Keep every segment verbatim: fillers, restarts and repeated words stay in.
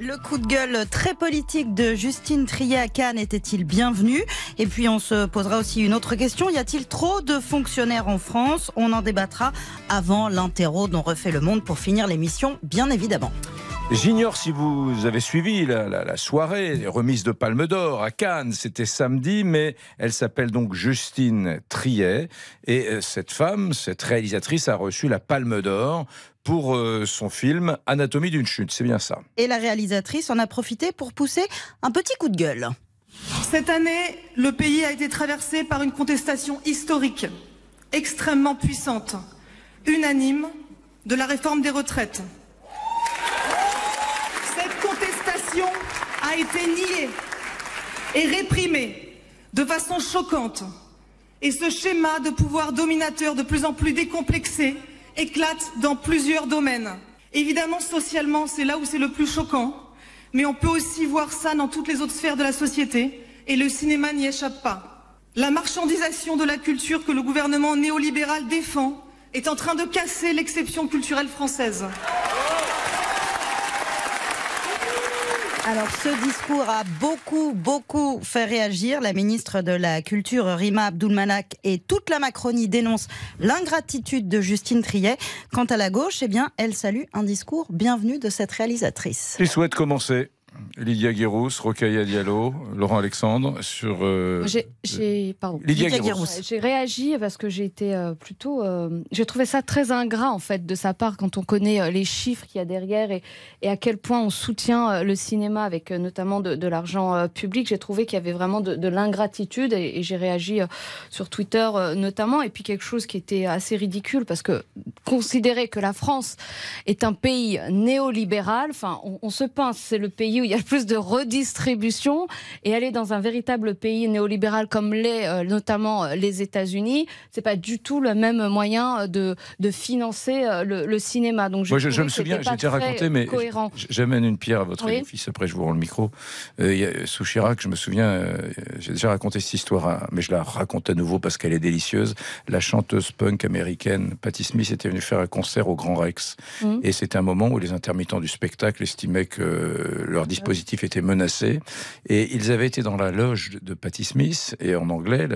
Le coup de gueule très politique de Justine Triet à Cannes était-il bienvenu? Et puis on se posera aussi une autre question. Y a-t-il trop de fonctionnaires en France? On en débattra avant l'interro dont refait le monde pour finir l'émission, bien évidemment. J'ignore si vous avez suivi la, la, la soirée, les remises de Palme d'Or à Cannes, c'était samedi, mais elle s'appelle donc Justine Triet. Et cette femme, cette réalisatrice, a reçu la Palme d'Or pour son film « Anatomie d'une chute », c'est bien ça. Et la réalisatrice en a profité pour pousser un petit coup de gueule. Cette année, le pays a été traversé par une contestation historique, extrêmement puissante, unanime, de la réforme des retraites. Cette contestation a été niée et réprimée de façon choquante. Et ce schéma de pouvoir dominateur de plus en plus décomplexé éclate dans plusieurs domaines. Évidemment, socialement, c'est là où c'est le plus choquant, mais on peut aussi voir ça dans toutes les autres sphères de la société, et le cinéma n'y échappe pas. La marchandisation de la culture que le gouvernement néolibéral défend est en train de casser l'exception culturelle française. Alors ce discours a beaucoup, beaucoup fait réagir. La ministre de la Culture, Rima Abdul-Malak, et toute la Macronie dénonce l'ingratitude de Justine Triet. Quant à la gauche, eh bien, elle salue un discours bienvenu de cette réalisatrice. Qui souhaite commencer? Lydia Guirous, Rokhaya Diallo, Laurent Alexandre sur... Euh... J'ai pardon. Lydia Lydia Guirous. Guirous. J'ai réagi parce que j'ai été euh, plutôt... Euh, j'ai trouvé ça très ingrat en fait de sa part quand on connaît euh, les chiffres qu'il y a derrière et, et à quel point on soutient euh, le cinéma avec euh, notamment de, de l'argent euh, public. J'ai trouvé qu'il y avait vraiment de, de l'ingratitude et, et j'ai réagi euh, sur Twitter euh, notamment. Et puis quelque chose qui était assez ridicule parce que considérer que la France est un pays néolibéral, enfin on, on se pince, c'est le pays où il y a plus de redistribution et aller dans un véritable pays néolibéral comme l'est euh, notamment les États-Unis, c'est pas du tout le même moyen de, de financer euh, le, le cinéma. Donc je, Moi, je, je me souviens, j'ai déjà raconté, mais j'amène une pierre à votre oui. édifice. Après, je vous rends le micro. Euh, y a, sous Chirac, je me souviens, euh, j'ai déjà raconté cette histoire, hein, mais je la raconte à nouveau parce qu'elle est délicieuse. La chanteuse punk américaine Patti Smith était venue faire un concert au Grand Rex, mmh. et c'était un moment où les intermittents du spectacle estimaient que euh, leur dispositif était menacé et ils avaient été dans la loge de Patti Smith et en anglais,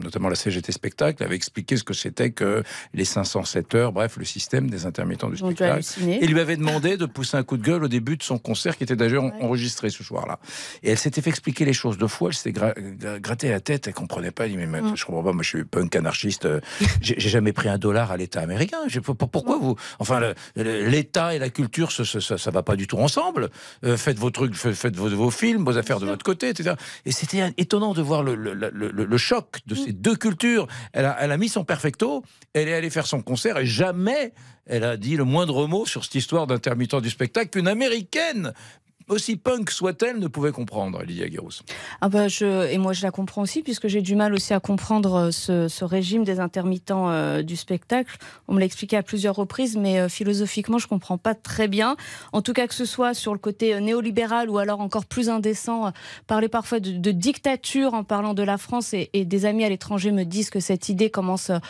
notamment la C G T Spectacle, avait expliqué ce que c'était que les cinq cent sept heures, bref, le système des intermittents du spectacle. Et lui avait demandé de pousser un coup de gueule au début de son concert qui était d'ailleurs ouais. enregistré ce soir-là. Et elle s'était fait expliquer les choses deux fois, elle s'était gra grattée la tête, elle comprenait pas, elle dit, mais mm. je comprends pas, moi je suis punk anarchiste, j'ai jamais pris un dollar à l'État américain, pourquoi vous... Enfin, l'État et la culture, ça, ça, ça va pas du tout ensemble, euh, faites vos trucs, faites vos, vos films, vos affaires de votre côté, et cetera. Et c'était étonnant de voir le, le, le, le choc de ces deux cultures. Elle a, elle a mis son perfecto, elle est allée faire son concert et jamais elle a dit le moindre mot sur cette histoire d'intermittent du spectacle qu'une américaine, aussi punk soit-elle, ne pouvait comprendre, Lydia Guirous. Ah bah je, et moi je la comprends aussi, puisque j'ai du mal aussi à comprendre ce, ce régime des intermittents euh, du spectacle. On me l'a expliqué à plusieurs reprises, mais euh, philosophiquement je ne comprends pas très bien. En tout cas que ce soit sur le côté néolibéral ou alors encore plus indécent, euh, parler parfois de, de dictature en parlant de la France, et, et des amis à l'étranger me disent que cette idée commence à,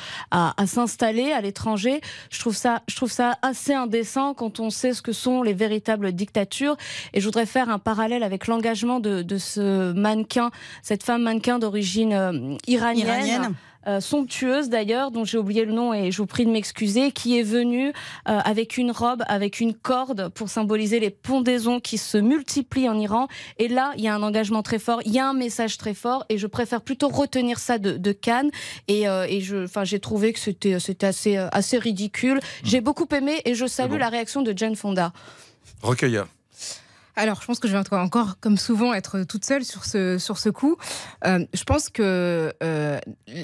à s'installer à l'étranger. Je trouve ça, je trouve ça assez indécent quand on sait ce que sont les véritables dictatures. Et je Je voudrais faire un parallèle avec l'engagement de, de ce mannequin, cette femme mannequin d'origine euh, iranienne. iranienne. Euh, somptueuse d'ailleurs, dont j'ai oublié le nom et je vous prie de m'excuser, qui est venue euh, avec une robe, avec une corde pour symboliser les pendaisons qui se multiplient en Iran. Et là, il y a un engagement très fort, il y a un message très fort et je préfère plutôt retenir ça de, de Cannes. Et, euh, et je, enfin, j'ai trouvé que c'était assez, assez ridicule. J'ai beaucoup aimé et je salue bon. la réaction de Jane Fonda. Rokhaya. Alors, je pense que je vais encore, comme souvent, être toute seule sur ce, sur ce coup. Euh, je pense que euh,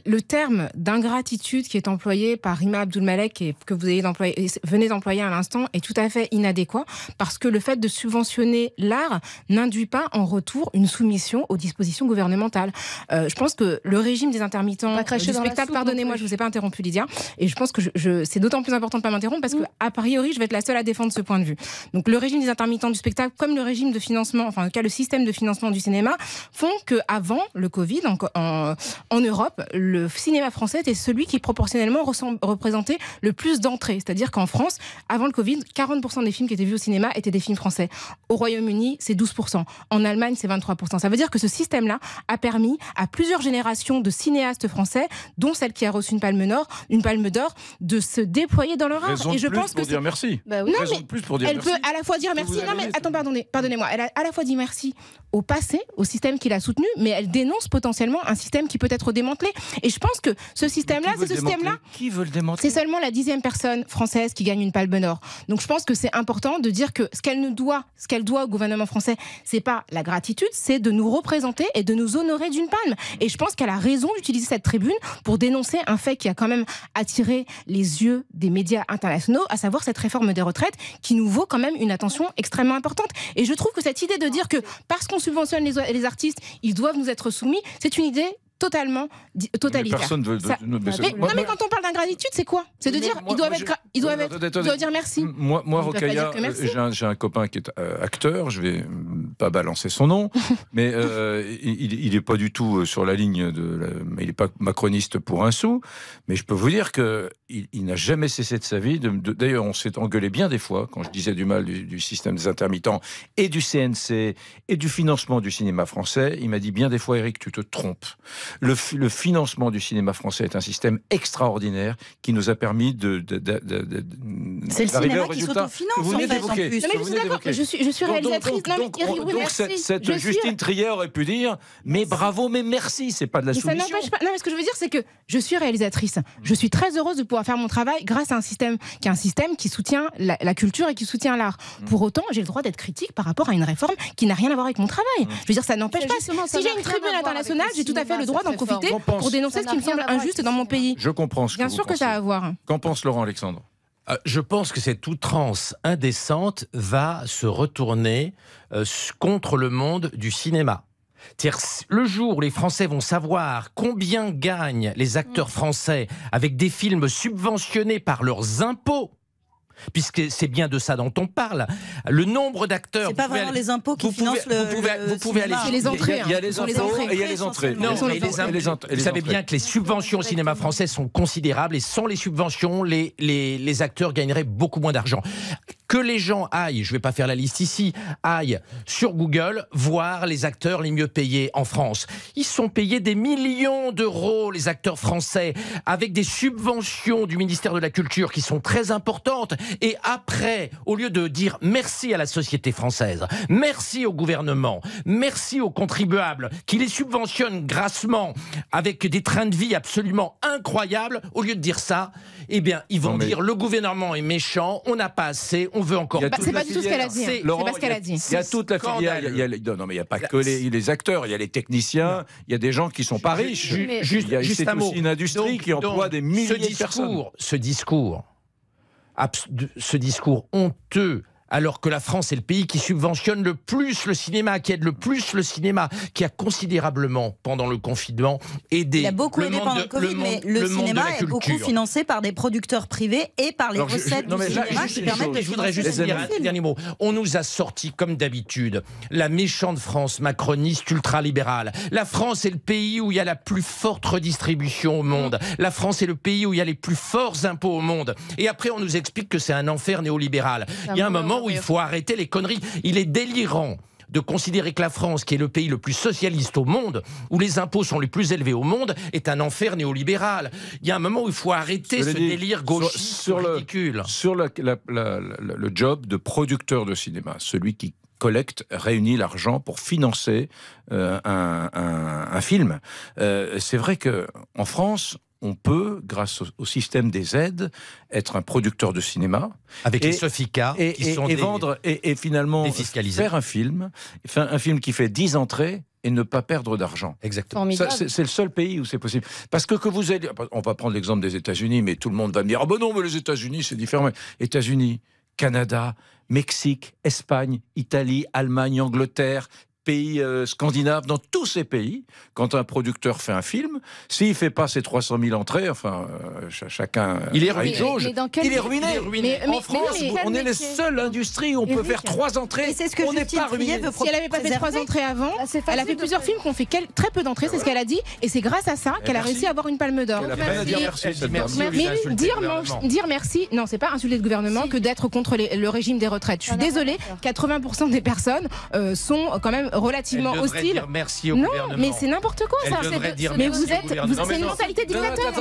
le terme d'ingratitude qui est employé par Rima Abdul-Malak et que vous avez d'employer, venez d'employer à l'instant est tout à fait inadéquat, parce que le fait de subventionner l'art n'induit pas en retour une soumission aux dispositions gouvernementales. Euh, je pense que le régime des intermittents du spectacle, pardonnez-moi, je ne vous ai pas interrompu, Lydia, et je pense que je, je, c'est d'autant plus important de ne pas m'interrompre parce que, a priori, je vais être la seule à défendre ce point de vue. Donc, le régime des intermittents du spectacle, comme le régime de financement, enfin en tout cas le système de financement du cinéma, font qu'avant le Covid, en, en, en Europe, le cinéma français était celui qui proportionnellement représentait le plus d'entrées. C'est-à-dire qu'en France, avant le Covid, quarante pour cent des films qui étaient vus au cinéma étaient des films français. Au Royaume-Uni, c'est douze pour cent. En Allemagne, c'est vingt-trois pour cent. Ça veut dire que ce système-là a permis à plusieurs générations de cinéastes français, dont celle qui a reçu une palme d'or, une palme d'or, de se déployer dans leur art. Raison et je pense que dire merci. Bah oui. Non, mais plus pour dire elle merci. Peut à la fois dire merci. Non mais attends, pardonnez, pardonnez-moi. Elle a à la fois dit merci au passé, au système qui l'a soutenu, mais elle dénonce potentiellement un système qui peut être démantelé. Et je pense que ce système-là, c'est ce système-là. Qui veut le démanteler ? C'est seulement la dixième personne française qui gagne une palme d'or. Donc je pense que c'est important de dire que ce qu'elle nous doit, ce qu'elle doit au gouvernement français, c'est pas la gratitude, c'est de nous représenter et de nous honorer d'une palme. Et je pense qu'elle a raison d'utiliser cette tribune pour dénoncer un fait qui a quand même attiré les yeux des médias internationaux, à savoir cette réforme des retraites qui nous vaut quand même une attention extrêmement importante. Et je trouve que cette idée de dire que parce qu'on subventionne les, les artistes, ils doivent nous être soumis, c'est une idée totalement totalitaire. Personne veut, ça, mais, mais, non mais quand on parle d'ingratitude, c'est quoi? C'est de dire moi, ils doivent moi, être, ils doivent, être, ils doivent dire merci. Moi, moi Rokhaya, j'ai un, un copain qui est euh, acteur, je vais pas balancer son nom, mais euh, il n'est pas du tout sur la ligne de la, il n'est pas macroniste pour un sou, mais je peux vous dire que il, il n'a jamais cessé de sa vie. D'ailleurs, on s'est engueulé bien des fois quand je disais du mal du, du système des intermittents et du C N C et du financement du cinéma français. Il m'a dit bien des fois, Eric, tu te trompes. Le, le financement du cinéma français est un système extraordinaire qui nous a permis de... de, de, de, de c'est le cinéma au qui s'autofinance, en fait, en plus. Non, mais je suis d'accord, je suis, je suis réalisatrice. Donc, donc, donc, non, mais, on, oui, donc cette, cette je Justine suis... Triet aurait pu dire « Mais bravo, mais merci !» C'est pas de la mais soumission. Ça pas... Non, mais ce que je veux dire, c'est que je suis réalisatrice. Je suis très heureuse de pouvoir faire mon travail grâce à un système qui est un système qui soutient la, la culture et qui soutient l'art. Mm. Pour autant, j'ai le droit d'être critique par rapport à une réforme qui n'a rien à voir avec mon travail. Mm. Je veux dire, ça n'empêche pas. Si j'ai une tribune internationale, j'ai tout à fait le droit d'en profiter pour dénoncer ce qui me semble injuste dans mon pays. Je comprends ce que vous pensez. Bien sûr que ça a à voir. Qu'en pense Laurent Alexandre ? Euh, je pense que cette outrance indécente va se retourner euh, contre le monde du cinéma. Le jour où les Français vont savoir combien gagnent les acteurs français avec des films subventionnés par leurs impôts, puisque c'est bien de ça dont on parle. Le nombre d'acteurs... C'est pas vraiment aller, les impôts qui financent le, vous pouvez, vous pouvez aller, les entrées. Il y a les impôts et il y a les entrées. Non, mais les impôts, vous, vous savez bien que les subventions au cinéma français sont considérables et sans les subventions, les, les, les acteurs gagneraient beaucoup moins d'argent. Que les gens aillent, je ne vais pas faire la liste ici, aillent sur Google voir les acteurs les mieux payés en France. Ils sont payés des millions d'euros, les acteurs français, avec des subventions du ministère de la Culture qui sont très importantes. Et après, au lieu de dire merci à la société française, merci au gouvernement, merci aux contribuables qui les subventionnent grassement avec des trains de vie absolument incroyables, au lieu de dire ça, eh bien, ils vont non, dire le gouvernement est méchant, on n'a pas assez, on veut encore... Bah, c'est pas du tout ce qu'elle a dit. C'est pas ce qu'elle a dit. Il y a toute la filière. Il y a les... Non, non, mais il n'y a pas que les, les acteurs, il y a les techniciens, non. Il y a des gens qui ne sont pas je, riches. Je, juste, il y a juste un mot. Une industrie donc, qui emploie donc, des milliers de discours, personnes. Ce discours... ce discours honteux, alors que la France est le pays qui subventionne le plus le cinéma, qui aide le plus le cinéma, qui a considérablement, pendant le confinement, aidé. Il a beaucoup aidé pendant le Covid, mais le cinéma est beaucoup financé par des producteurs privés et par les recettes du cinéma qui permettent de... Je voudrais juste dire un dernier mot. On nous a sorti, comme d'habitude, la méchante France macroniste ultralibérale. La France est le pays où il y a la plus forte redistribution au monde. La France est le pays où il y a les plus forts impôts au monde. Et après, on nous explique que c'est un enfer néolibéral. Il y a un moment où il faut arrêter les conneries. Il est délirant de considérer que la France, qui est le pays le plus socialiste au monde, où les impôts sont les plus élevés au monde, est un enfer néolibéral. Il y a un moment où il faut arrêter ce délire gauchiste sur, sur ridicule. Le, sur la, la, la, la, le job de producteur de cinéma, celui qui collecte, réunit l'argent pour financer euh, un, un, un film. Euh, C'est vrai qu'en France... on peut, grâce au, au système des aides, être un producteur de cinéma. Avec et, les Sofica, et, qui et, sont et des, vendre, et, et finalement faire un film, un film qui fait dix entrées et ne pas perdre d'argent. Exactement. C'est le seul pays où c'est possible. Parce que que vous allez... On va prendre l'exemple des États-Unis, mais tout le monde va me dire « Ah ben non, mais les États-Unis, c'est différent. » États-Unis, Canada, Mexique, Espagne, Italie, Allemagne, Angleterre... pays euh, scandinaves, dans tous ces pays, quand un producteur fait un film, s'il ne fait pas ses trois cent mille entrées, enfin, euh, ch chacun il a une jauge, il est ruiné. Mais, en mais, France, mais non, mais on est la seule industrie où on peut faire trois entrées, c'est ce que on n'est pas ruiné. Si elle n'avait pas fait trois entrées avant, elle a fait plusieurs films qui ont fait très peu d'entrées, c'est ce qu'elle a dit, et c'est grâce à ça qu'elle a réussi à avoir une palme d'or. Mais dire merci, non, c'est pas insulter le gouvernement que d'être contre le régime des retraites. Je suis désolée, quatre-vingts pour cent des personnes sont quand même relativement hostiles. Merci au gouvernement. Non, mais c'est n'importe quoi ça. Mais vous êtes, c'est une mentalité de dictateur.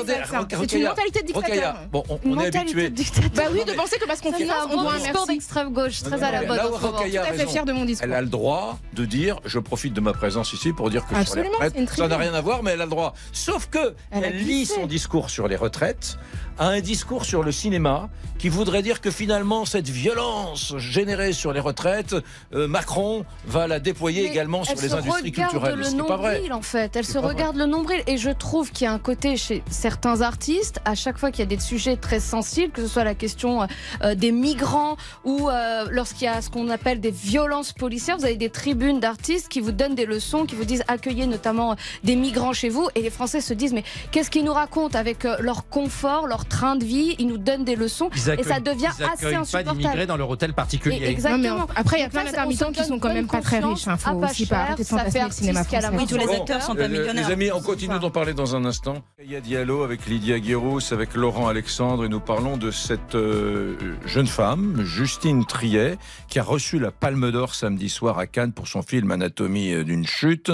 C'est une mentalité de dictateur. Bon, on est habitué. Bah oui, de penser que parce qu'on finance, on doit un sport d'extrême gauche, très à la mode. Tout à fait fier de mon discours. Elle a le droit de dire, je profite de ma présence ici pour dire que sur les retraites, ça n'a rien à voir, mais elle a le droit. Sauf que elle lit son discours sur les retraites à un discours sur le cinéma qui voudrait dire que finalement cette violence générée sur les retraites, euh, Macron va la déployer mais également sur les industries culturelles. Elle se regarde le nombril en fait, elle se regarde le nombril et je trouve qu'il y a un côté chez certains artistes, à chaque fois qu'il y a des sujets très sensibles, que ce soit la question euh, des migrants ou euh, lorsqu'il y a ce qu'on appelle des violences policières, vous avez des tribunes d'artistes qui vous donnent des leçons, qui vous disent accueillez notamment des migrants chez vous et les Français se disent mais qu'est-ce qu'ils nous racontent avec euh, leur confort, leur train de vie, ils nous donnent des leçons et ça devient assez insupportable. Ils n'accueillent pas d'immigrés dans leur hôtel particulier. Et exactement. Non, on, après, il y a plein d'intermittents qui sont quand même pas très riches. Il faut aussi pas arrêter de fantasmer le cinéma français. Oui, tous les acteurs sont pas millionnaires. Les amis, on continue d'en parler dans un instant. Il y a Diallo avec Lydia Guirous, avec Laurent Alexandre et nous parlons de cette euh, jeune femme, Justine Triet, qui a reçu la Palme d'Or samedi soir à Cannes pour son film Anatomie d'une chute.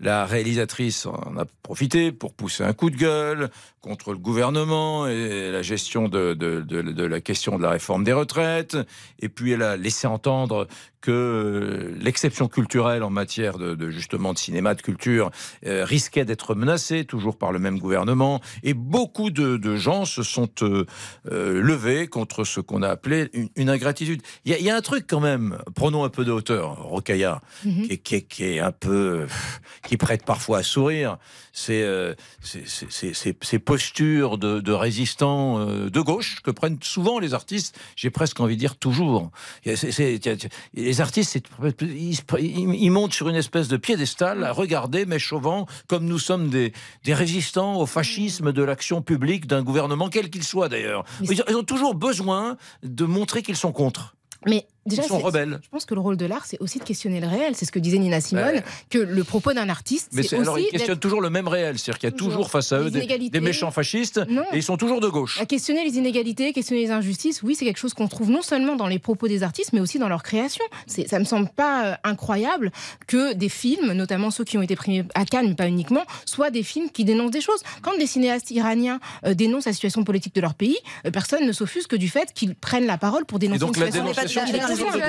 La réalisatrice en a profité pour pousser un coup de gueule contre le gouvernement et la gestion de, de, de, de la question de la réforme des retraites. Et puis elle a laissé entendre que l'exception culturelle en matière de, de justement de cinéma, de culture, euh, risquait d'être menacée, toujours par le même gouvernement. Et beaucoup de, de gens se sont euh, euh, levés contre ce qu'on a appelé une, une ingratitude. Il y, y a un truc quand même, prenons un peu de hauteur, Rokhaya, mm-hmm. qui, qui, qui est un peu... qui prête parfois à sourire. C'est euh, ces postures de, de résistants euh, de gauche que prennent souvent les artistes, j'ai presque envie de dire toujours. C'est, c'est, les Les artistes, ils montent sur une espèce de piédestal à regarder, mais chauvant, comme nous sommes des, des résistants au fascisme de l'action publique d'un gouvernement, quel qu'il soit d'ailleurs. Ils, ils ont toujours besoin de montrer qu'ils sont contre. Mais déjà, ils sont rebelles. Je pense que le rôle de l'art, c'est aussi de questionner le réel. C'est ce que disait Nina Simone, ouais. que le propos d'un artiste, c'est aussi... Alors, ils questionnent toujours le même réel. C'est-à-dire qu'il y a toujours, toujours face à eux des, des méchants fascistes, non. et ils sont toujours de gauche. À questionner les inégalités, questionner les injustices, oui, c'est quelque chose qu'on trouve non seulement dans les propos des artistes, mais aussi dans leur création. Ça ne me semble pas euh, incroyable que des films, notamment ceux qui ont été primés à Cannes, mais pas uniquement, soient des films qui dénoncent des choses. Quand des cinéastes iraniens euh, dénoncent la situation politique de leur pays, euh, personne ne s'offusque que du fait qu'ils prennent la parole pour dénoncer une situation... Non, mais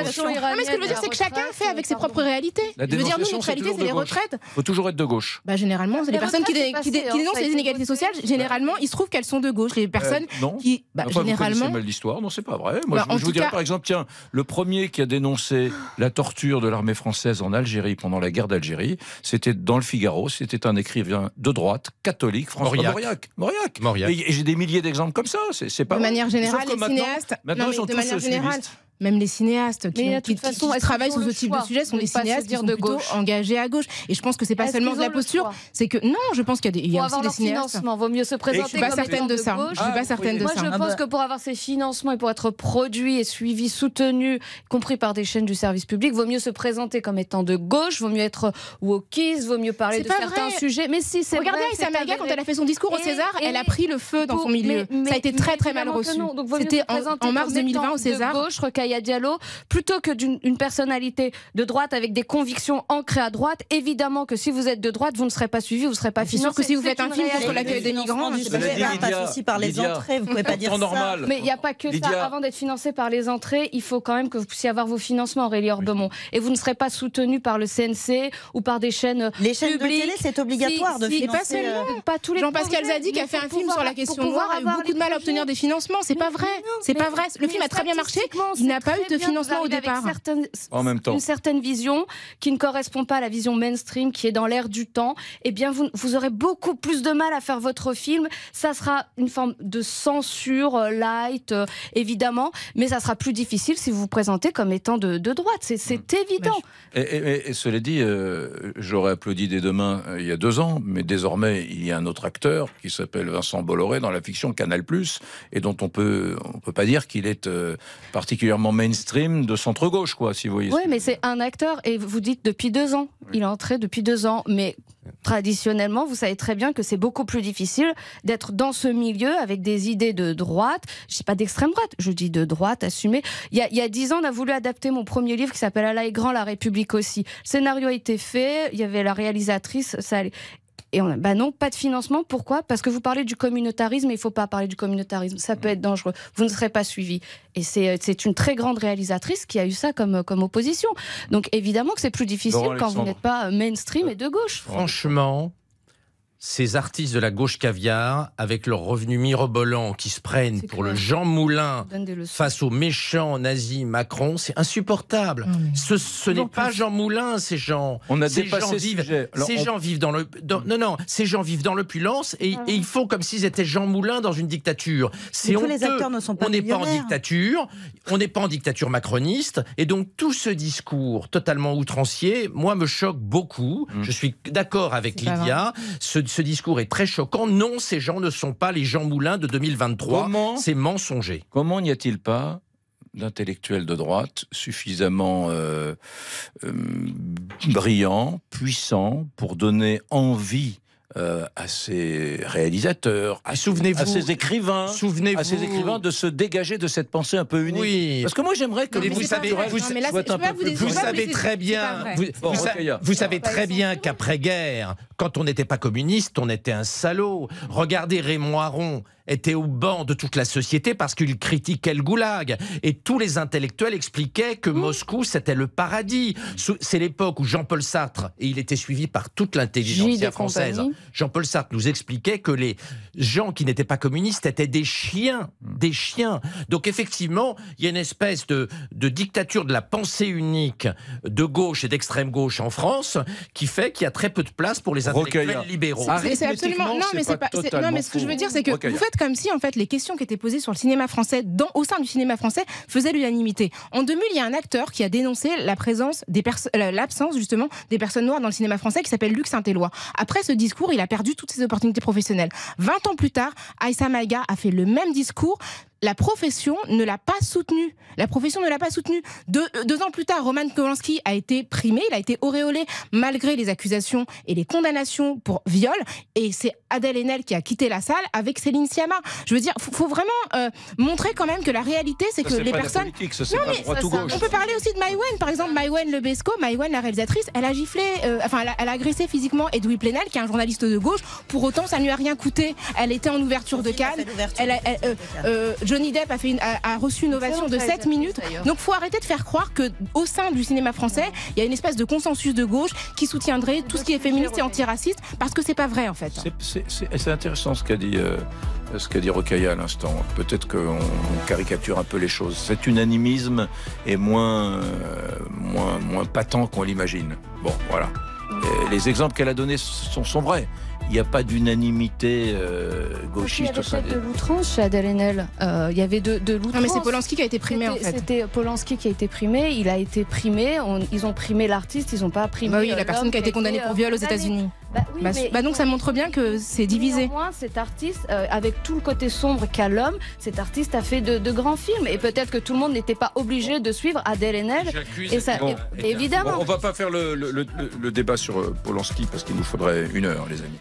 ce que je veux dire, c'est que chacun fait avec ses propres réalités. Je veux dire, nous, notre réalité, c'est les retraites. Il faut toujours être de gauche. Bah, généralement, c'est les personnes qui dénoncent les inégalités sociales. Généralement, il se trouve qu'elles sont de gauche. Les personnes qui, généralement, c'est mal l'histoire. Non, c'est pas vrai. Moi, je vous dirais, par exemple, tiens, le premier qui a dénoncé la torture de l'armée française en Algérie pendant la guerre d'Algérie, c'était dans le Figaro. C'était un écrivain de droite, catholique, François Mauriac. Mauriac. Et j'ai des milliers d'exemples comme ça. C'est pas. De manière générale, les cinéastes. Maintenant, ils sont tous socialistes. Même les cinéastes qui, ont, qui, toute façon, qui travaillent sur ce type de sujet sont des cinéastes qui sont plutôt engagés à gauche. Et je pense que c'est pas seulement de la posture, c'est que non, je pense qu'il y a, des, il y a aussi des cinéastes. Vaut mieux se présenter. Je suis pas certaine de ça. Je suis pas certaine de ça. Moi, je pense que pour avoir ces financements et pour être produit et suivi, soutenu, y compris par des chaînes du service public, vaut mieux se présenter comme étant de gauche, vaut mieux être wokiste, vaut mieux parler de certains sujets. Mais si, c'est regardez Aïssa Maïga quand elle a fait son discours au César, elle a pris le feu dans son milieu. Ça a été très très mal reçu. C'était en mars deux mille vingt au César. Rokhaya Diallo, plutôt que d'une personnalité de droite avec des convictions ancrées à droite, évidemment que si vous êtes de droite, vous ne serez pas suivi, vous ne serez pas financé. C'est sûr que si vous faites un film contre l'accueil des migrants, vous ne passe aussi par les Lydia, entrées, vous ne pouvez pas dire ça. Normal. Mais il n'y a pas que Lydia. ça. Avant d'être financé par les entrées, il faut quand même que vous puissiez avoir vos financements, Aurélie Herbemont. Oui. Et vous ne serez pas soutenu par le C N C ou par des chaînes Les chaînes publiques. De télé, c'est obligatoire si, de si, financer. Pas, pas tous les Jean-Pascal Zadi qui a fait un film sur la question noire a eu beaucoup de mal à obtenir des financements. C'est pas vrai. C'est pas vrai. Le film a très bien marché. Il a pas eu de financement au départ. En même temps. Une certaine vision qui ne correspond pas à la vision mainstream qui est dans l'air du temps. Eh bien, vous, vous aurez beaucoup plus de mal à faire votre film. Ça sera une forme de censure euh, light, euh, évidemment, mais ça sera plus difficile si vous vous présentez comme étant de, de droite. C'est mmh. évident. Je... Et, et, et cela dit, euh, j'aurais applaudi dès demain euh, il y a deux ans, mais désormais, il y a un autre acteur qui s'appelle Vincent Bolloré dans la fiction Canal+, et dont on peut, on peut pas dire qu'il est euh, particulièrement mainstream de centre-gauche, quoi, si vous voyez. Oui, mais c'est un acteur, et vous dites depuis deux ans. Oui. Il est entré depuis deux ans, mais traditionnellement, vous savez très bien que c'est beaucoup plus difficile d'être dans ce milieu avec des idées de droite. Je ne dis pas d'extrême droite, je dis de droite, assumée. Il y a, il y a dix ans, on a voulu adapter mon premier livre qui s'appelle « Allah est grand, la République aussi ». Le scénario a été fait, il y avait la réalisatrice, ça allait... Et on a, bah non, pas de financement. Pourquoi? Parce que vous parlez du communautarisme, et il ne faut pas parler du communautarisme. Ça peut être dangereux. Vous ne serez pas suivi. Et c'est une très grande réalisatrice qui a eu ça comme, comme opposition. Donc évidemment que c'est plus difficile Laurent quand Alexandre. Vous n'êtes pas mainstream et de gauche. Franchement, ces artistes de la gauche caviar, avec leurs revenus mirobolants qui se prennent pour clair. Le Jean Moulin face aux méchants nazis Macron, c'est insupportable. Mmh. Ce, ce n'est pas Jean Moulin, ces gens. On a ces dépassé gens ce vivent, sujet. Alors, ces on... gens vivent dans le... Dans, non, non, ces gens vivent dans l'opulence et, mmh. et ils font comme s'ils étaient Jean Moulin dans une dictature. C'est honteux. Les acteurs ne sont pas on n'est pas en dictature, on n'est pas en dictature macroniste, et donc tout ce discours totalement outrancier, moi, me choque beaucoup. Mmh. Je suis d'accord avec Lydia. Ce Ce discours est très choquant. Non, ces gens ne sont pas les Jean Moulin de deux mille vingt-trois. C'est mensonger. Comment n'y a-t-il pas d'intellectuels de droite suffisamment euh, euh, brillants, puissants, pour donner envie Euh, à ces réalisateurs, à, à ces écrivains, à ces écrivains de se dégager de cette pensée un peu unique. Oui. Parce que moi j'aimerais que non, les vous savez, vous, non, là, vous, vous, vous savez très bien, vous, bon, vous, okay, vous savez très bien qu'après-guerre, quand on n'était pas communiste, on était un salaud. Regardez Raymond Aron. Était au banc de toute la société parce qu'il critiquait le goulag. Et tous les intellectuels expliquaient que Moscou, c'était le paradis. C'est l'époque où Jean-Paul Sartre, et il était suivi par toute l'intelligentsia française, Jean-Paul Sartre nous expliquait que les gens qui n'étaient pas communistes étaient des chiens. Des chiens. Donc effectivement, il y a une espèce de, de dictature de la pensée unique de gauche et d'extrême gauche en France qui fait qu'il y a très peu de place pour les intellectuels Rokhaya. Libéraux. C'est absolument... Non, mais, pas pas, non, mais ce que je veux dire, c'est que Rokhaya. Vous faites comme si en fait les questions qui étaient posées sur le cinéma français dans, au sein du cinéma français faisaient l'unanimité. En deux mille, il y a un acteur qui a dénoncé la présence des l'absence justement des personnes noires dans le cinéma français qui s'appelle Luc Saint-Éloi. Après ce discours, il a perdu toutes ses opportunités professionnelles. vingt ans plus tard, Aïssa Maïga a fait le même discours. La profession ne l'a pas soutenu. La profession ne l'a pas soutenu. Deux, deux ans plus tard, Roman Polanski a été primé, il a été auréolé malgré les accusations et les condamnations pour viol. Et c'est Adèle Haenel qui a quitté la salle avec Céline Sciamma. Je veux dire, faut, faut vraiment euh, montrer quand même que la réalité, c'est que les personnes. Ça, non, mais ça, ça. On peut parler aussi de Maïwenn, par exemple, Maïwenn Lebesco. Maïwenn, la réalisatrice, elle a giflé, euh, enfin, elle a, elle a agressé physiquement Edwy Plenel, qui est un journaliste de gauche. Pour autant, ça ne lui a rien coûté. Elle était en ouverture de Cannes. Elle, elle, elle, euh, euh, Johnny Depp a, fait une, a, a reçu une ovation de sept minutes. Donc, faut arrêter de faire croire que au sein du cinéma français, il y a une espèce de consensus de gauche qui soutiendrait tout ce qui est féministe et antiraciste, parce que c'est pas vrai en fait. C'est intéressant ce qu'a dit, euh, ce qu'a dit Rokhaya à l'instant. Peut-être qu'on caricature un peu les choses. Cet unanimisme est moins, euh, moins, moins patent qu'on l'imagine. Bon, voilà. Et les exemples qu'elle a donnés sont, sont vrais. Il n'y a pas d'unanimité euh, gauchiste. Il y avait de l'outrance chez Adèle Haenel. Euh, il y avait de, de l'outrance. Non, mais c'est Polanski qui a été primé, en fait. C'était Polanski qui a été primé. Il a été primé. On, ils ont primé l'artiste. Ils n'ont pas primé. Bah oui, la personne qui a été condamnée pour viol aux États-Unis. Bah, oui, bah, bah donc ça montre bien que c'est divisé. Moins, cet artiste, euh, avec tout le côté sombre qu'a l'homme, cet artiste a fait de, de grands films. Et peut-être que tout le monde n'était pas obligé de suivre Adèle Haenel. Et ça, bon, et, évidemment. Bon, on ne va pas faire le, le, le, le débat sur Polanski parce qu'il nous faudrait une heure, les amis.